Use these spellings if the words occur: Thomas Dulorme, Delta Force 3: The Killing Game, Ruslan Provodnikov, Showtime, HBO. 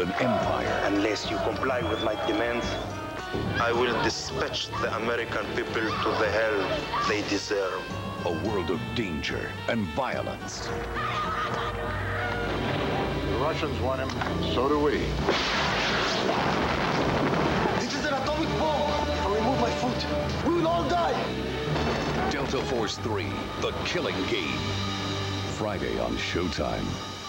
an empire. Unless you comply with my demands, I will dispatch the American people to the hell they deserve. A world of danger and violence. The Russians want him, so do we. This is an atomic bomb! If I remove my foot, we will all die! Delta Force 3, The Killing Game. Friday on Showtime.